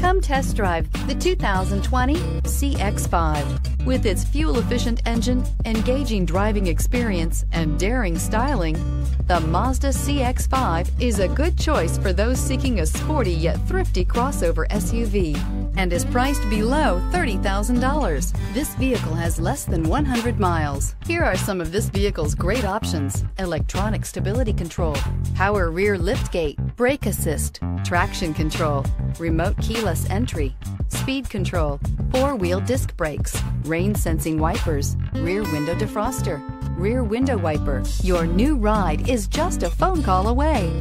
Come test drive the 2020 CX-5. With its fuel-efficient engine, engaging driving experience, and daring styling, the Mazda CX-5 is a good choice for those seeking a sporty yet thrifty crossover SUV, and is priced below $30,000. This vehicle has less than 100 miles. Here are some of this vehicle's great options: electronic stability control, power rear liftgate, brake assist, traction control, remote keyless entry, speed control, four-wheel disc brakes, rain-sensing wipers, rear window defroster, rear window wiper. Your new ride is just a phone call away.